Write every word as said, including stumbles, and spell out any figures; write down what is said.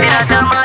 मेरा दम